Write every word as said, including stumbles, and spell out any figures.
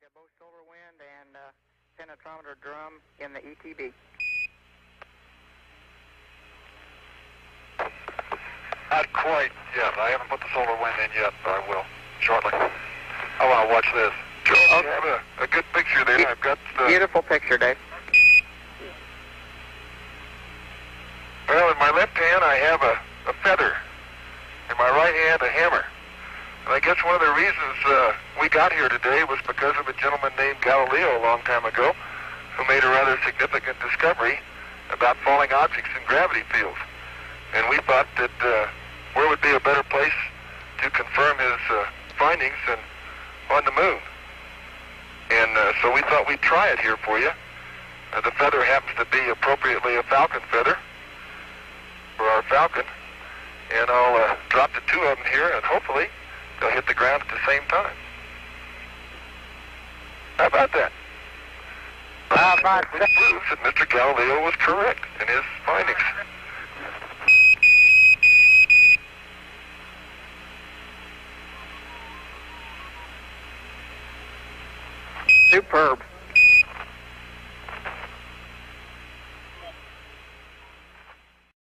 to both solar wind and uh, penetrometer drum in the E T B. Not quite yet. I haven't put the solar wind in yet, but I will shortly. I want to watch this. I'll have a, a good picture there. I've got the beautiful picture, Dave. Well, in my left hand I have a, a feather. In my right hand, a hammer. And I guess one of the reasons uh, we got here today was because of a gentleman named Galileo a long time ago who made a rather significant discovery about falling objects in gravity fields. And we thought that uh, where would be a better place to confirm his uh, findings than on the moon. And uh, so we thought we'd try it here for you. Uh, the feather happens to be appropriately a falcon feather for our falcon. And I'll uh, drop the two of them here, and hopefully they'll hit the ground at the same time. How about that? How about that? Which proves that Mister Galileo was correct in his findings. Superb.